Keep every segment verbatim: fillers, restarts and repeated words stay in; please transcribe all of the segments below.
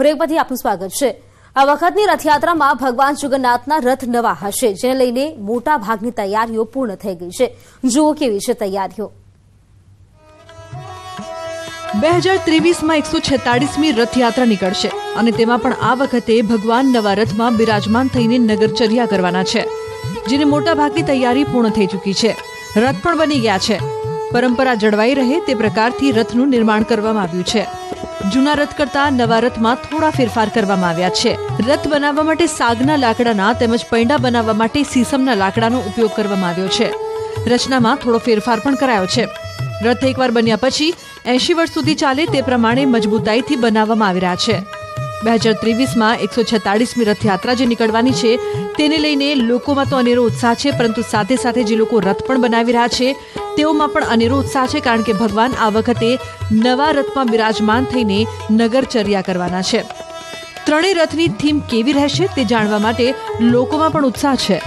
Break પછી આપનું સ્વાગત છે। આ વખતની રથયાત્રામાં ભગવાન જગન્નાથના રથ નવા હશે, જેને લઈને મોટા ભાગની તૈયારીઓ પૂર્ણ થઈ ગઈ છે। જુઓ કેવી છે તૈયારીઓ। બે હજાર ત્રેવીસમાં એકસો છેતાળીસમી રથયાત્રા નીકળશે અને તેમાં પણ આ વખતે ભગવાન નવા રથમાં બિરાજમાન થઈને નગરચર્યા કરવાના છે, જેને મોટા ભાગની તૈયારી પૂર્ણ થઈ ચૂકી છે। રથ પણ બની ગયા છે। પરંપરા જળવાઈ રહે તે પ્રકારથી રથનું નિર્માણ કરવામાં આવ્યું છે। જૂના રથ કરતા નવા રથમાં થોડા ફેરફાર કરવામાં આવ્યા છે। રથ બનાવવા માટે સાગના લાકડાના તેમજ પૈંડા બનાવવા માટે સીસમના લાકડાનો ઉપયોગ કરવામાં આવ્યો છે। રચનામાં થોડો ફેરફાર પણ કરાયો છે। રથ એકવાર બન્યા પછી એંશી વર્ષ સુધી ચાલે તે પ્રમાણે મજબૂતાઈથી બનાવવામાં આવી રહ્યા છે। બે હજાર ત્રેવીસમાં એકસો છેતાળીસમી રથયાત્રા જે નીકળવાની છે તેને લઈને લોકોમાં તો અનેરો ઉત્સાહ છે, પરંતુ સાથે સાથે જે લોકો રથ પણ બનાવી રહ્યા છે તેઓમાં પણ અનેરો ઉત્સાહ છે, કારણ કે ભગવાન આ વખતે નવા રથમાં બિરાજમાન થઈને નગરચર્યા કરવાના છે। ત્રણેય રથની થીમ કેવી રહેશે તે જાણવા માટે લોકોમાં પણ ઉત્સાહ છે।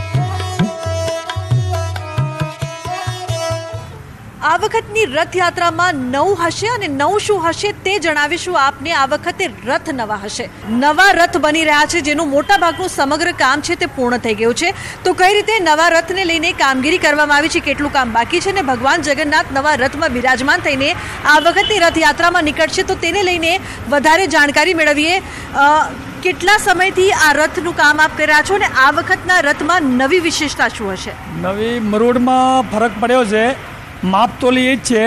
આ વખતની રથયાત્રામાં નવું હશે અને નવું શું હશે તે જણાવીશું આપને। આ વખતે રથ નવા હશે, નવા રથ બની રહ્યા છે, જેનું મોટા ભાગનું સમગ્ર કામ છે તે પૂર્ણ થઈ ગયું છે। તો કઈ રીતે નવા રથને લઈને કામગીરી કરવામાં આવી છે, કેટલું કામ બાકી છે અને ભગવાન જગન્નાથ નવા રથમાં બિરાજમાન થઈને આ વખતની રથયાત્રામાં નીકળશે, તો તેને લઈને વધારે જાણકારી મેળવીએ। કેટલા સમયથી આ રથનું કામ આપ કરી રહ્યા છો અને આ વખતના રથમાં નવી વિશેષતા શું હશે? નવી મરોડમાં ફરક પડ્યો છે, માપ તો એ જ છે,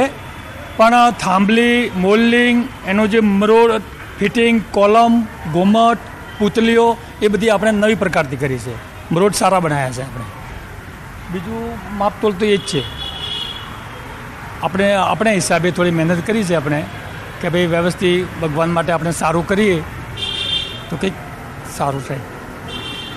પણ થાંભલી, મોલ્ડિંગ, એનું જે મરોડ ફિટિંગ, કોલમ, ઘોમટ, પૂતલીઓ એ બધી આપણે નવી પ્રકારથી કરી છે। મરોડ સારા બનાવ્યા છે આપણે। બીજું માપતોલ તો એ જ છે, આપણે આપણે હિસાબે થોડી મહેનત કરી છે આપણે, કે ભાઈ વ્યવસ્થિત ભગવાન માટે આપણે સારું કરીએ તો કંઈક સારું થાય।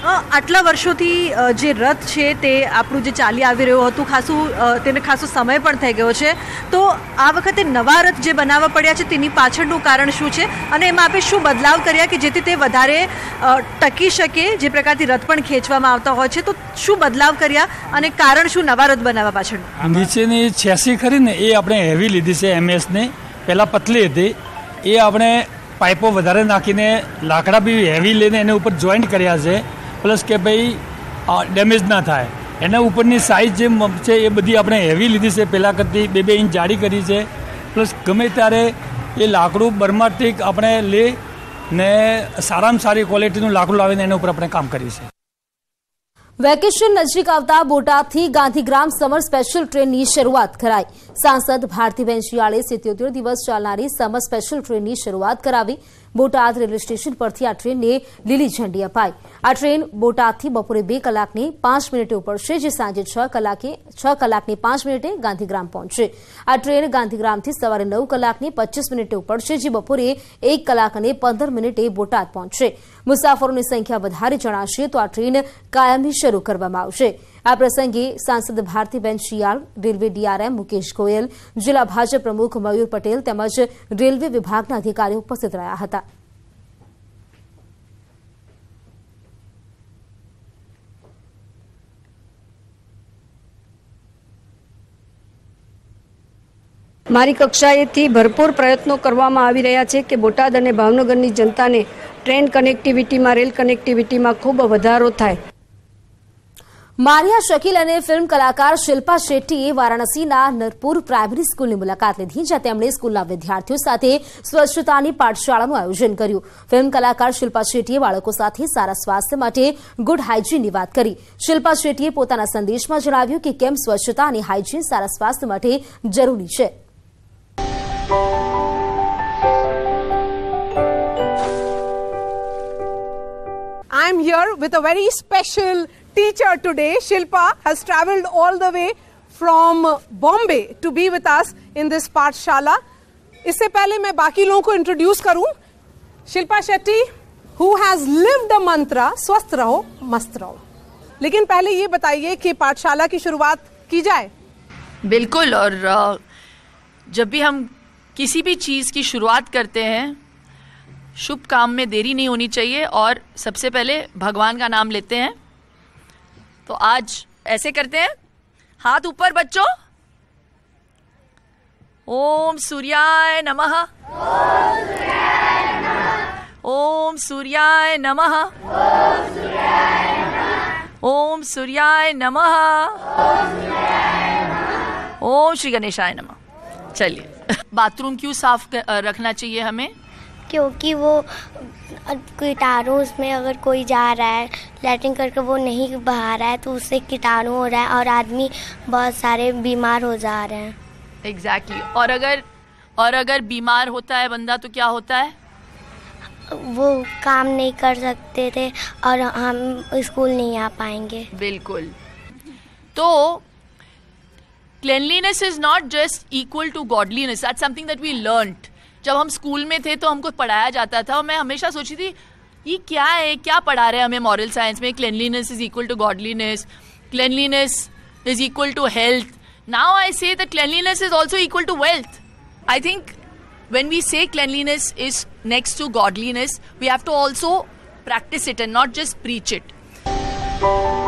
આટલા વર્ષોથી જે રથ છે તે આપણું જે ચાલી આવી રહ્યું હતું, ખાસું તેને ખાસો સમય પણ થઈ ગયો છે, તો આ વખતે નવા રથ જે બનાવવા પડ્યા છે તેની પાછળનું કારણ શું છે અને એમાં આપણે શું બદલાવ કર્યા કે જેથી તે વધારે ટકી શકે? જે પ્રકારથી રથ પણ ખેંચવામાં આવતા હોય છે, તો શું બદલાવ કર્યા અને કારણ શું નવા રથ બનાવવા પાછળનું? નીચેની છેસી ખરી ને એ આપણે હેવી લીધી છે એમએસની, પહેલાં પતલી હતી, એ આપણે પાઇપો વધારે નાખીને લાકડા બી હેવી લઈને એને ઉપર જોઈન્ટ કર્યા છે, પ્લસ કે ભાઈ ડેમેજ ના થાય એના ઉપરની સાઇઝ જે છે એ બધી આપણે હેવી લીધી છે, પહેલાં કરતી બે બે ઇંચ જાડી કરી છે, પ્લસ ગમે ત્યારે એ લાકડું બર્માટિક આપણે લે ને સારામાં સારી ક્વોલિટીનું લાકડું લાવીને એના ઉપર આપણે કામ કરીએ છીએ। વેકેશન નજીક આવતા બોટાદથી ગાંધીગ્રામ સમર સ્પેશિયલ ટ્રેનની શરૂઆત કરાઈ। સાંસદ ભારતીબેન શિયાળે સિત્યોતેર દિવસ ચાલનારી સમર સ્પેશિયલ ટ્રેનની શરૂઆત કરાવી। બોટાદ રેલવે સ્ટેશન પરથી આ ટ્રેનને લીલી ઝંડી અપાઈ। આ ટ્રેન બોટાદથી બપોરે બે કલાકની પાંચ મિનિટે ઉપડશે, જે સાંજે છ કલાકે છ કલાકની પાંચ મિનિટે ગાંધીગ્રામ પહોંચશે। આ ટ્રેન ગાંધીગ્રામથી સવારે નવ કલાકની પચીસ મિનિટે ઉપડશે, જે બપોરે એક કલાક અને પંદર મિનિટે બોટાદ પહોંચશે। મુસાફરોની સંખ્યા વધારે જણાશે તો આ ટ્રેન કાયમી શરૂ કરવામાં આવશે। આ પ્રસંગે સાંસદ ભારતીબેન શિયાળ, રેલવે ડીઆરએમ મુકેશ ગોયલ, જિલ્લા ભાજપ પ્રમુખ મયુર પટેલ તેમજ રેલવે વિભાગના અધિકારીઓ ઉપસ્થિત રહ્યા હતા। મારી કક્ષાએથી ભરપૂર પ્રયત્નો કરવામાં આવી રહ્યા છે કે બોટાદ અને ભાવનગરની જનતાને ટ્રેન કનેક્ટિવિટીમાં, રેલ કનેક્ટિવિટીમાં ખૂબ વધારો થાય। મારિયા શકીલ અને ફિલ્મ કલાકાર શિલ્પા શેટ્ટીએ વારાણસીના નરપુર પ્રાઇમરી સ્કૂલની મુલાકાત લીધી, જ્યાં તેમણે સ્કૂલના વિદ્યાર્થીઓ સાથે સ્વચ્છતાની પાઠશાળાનું આયોજન કર્યું। ફિલ્મ કલાકાર શિલ્પા શેટ્ટીએ બાળકો સાથે સારા સ્વાસ્થ્ય માટે ગુડ હાઇજીનની વાત કરી। શિલ્પા શેટ્ટીએ પોતાના સંદેશમાં જણાવ્યું કે કેમ સ્વચ્છતા અને હાઇજીન સારા સ્વાસ્થ્ય માટે જરૂરી છે। I am here with a very special teacher today. Shilpa has travelled all the way from Bombay to be with us in this Pathshala. इससे पहले मैं बाकी लोगों को इंट्रोड्यूस करूं, Shilpa Shetty who has lived the mantra स्वस्थ रहो मस्त रहो। लेकिन पहले ये बताइए कि पाठशाला की शुरुआत की जाए। बिल्कुल, और जब भी हम किसी भी चीज़ की शुरुआत करते हैं शुभ काम में देरी नहीं होनी चाहिए और सबसे पहले भगवान का नाम लेते हैं। तो आज ऐसे करते हैं, हाथ ऊपर बच्चों, ओम सूर्याय नमः, ओम सूर्याय नमः ओम सूर्याय नमः ओम श्री गणेशाय नमः। चलिए, बाथरूम क्यों साफ रखना चाहिए हमें? क्योंकि वो कीटाणु में अगर कोई जा रहा है लैट्रिन करके वो नहीं बहा रहा है तो उससे कीटाणु हो रहा है और आदमी बहुत सारे बीमार हो जा रहे हैं। Exactly exactly. और अगर और अगर बीमार होता है बंदा तो क्या होता है? वो काम नहीं कर सकते थे और हम स्कूल नहीं आ पाएंगे। बिल्कुल। तो cleanliness is not just equal to godliness, that's something that we learned. जब हम स्कूल में थे तो हमको पढ़ाया जाता था और मैं हमेशा सोची थी ये क्या है, क्या पढ़ा रहे हैं हमें मॉरल साइंस में। Cleanliness is equal to godliness, cleanliness is equal to health. Now I say that cleanliness is also equal to wealth. I think when we say cleanliness is next to godliness, we have to also practice it and not just preach it.